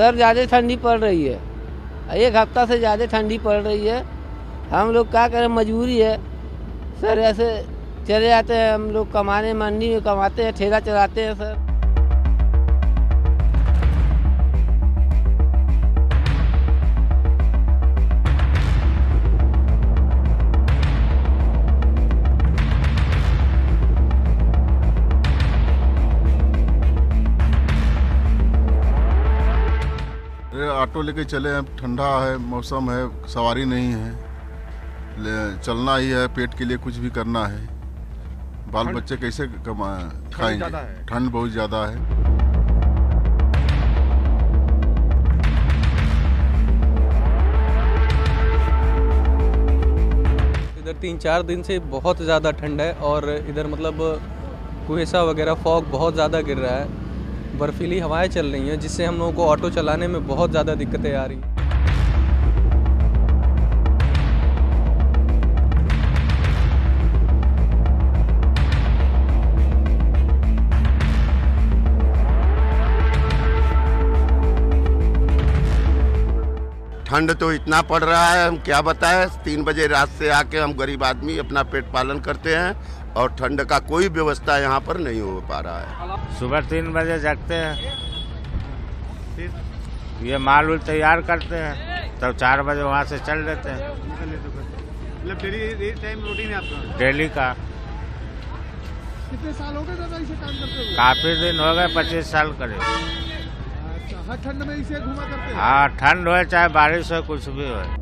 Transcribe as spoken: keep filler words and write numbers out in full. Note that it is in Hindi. सर ज़्यादा ठंडी पड़ रही है, एक हफ्ता से ज़्यादा ठंडी पड़ रही है। हम लोग क्या करें, मजबूरी है सर, ऐसे चले जाते हैं। हम लोग कमाने मंडी में कमाते हैं, ठेला चलाते हैं सर। ऑटो लेके चले हैं, ठंडा है, मौसम है, सवारी नहीं है, चलना ही है, पेट के लिए कुछ भी करना है। बाल बच्चे कैसे कमाएं, खाएंगे? ठंड बहुत ज़्यादा है। इधर तीन चार दिन से बहुत ज़्यादा ठंड है और इधर मतलब कुहेसा वगैरह फॉग बहुत ज़्यादा गिर रहा है, बर्फीली हवाएं चल रही हैं, जिससे हम लोगों को ऑटो चलाने में बहुत ज़्यादा दिक्कतें आ रही हैं। ठंड तो इतना पड़ रहा है, हम क्या बताएं। तीन बजे रात से आके हम गरीब आदमी अपना पेट पालन करते हैं और ठंड का कोई व्यवस्था यहाँ पर नहीं हो पा रहा है। सुबह तीन बजे जागते हैं, फिर ये माल तैयार करते हैं, तब तो चार बजे वहाँ से चल देते हैं। मतलब डेली टाइम रूटीन है आपका? डेली का। कितने साल हो गए दादा इसे काम करते हुए? काफी दिन हो गए, पच्चीस साल करीब। ठंड में इसे घुमा करते हैं? हाँ, ठंड हो चाहे बारिश हो कुछ भी हो।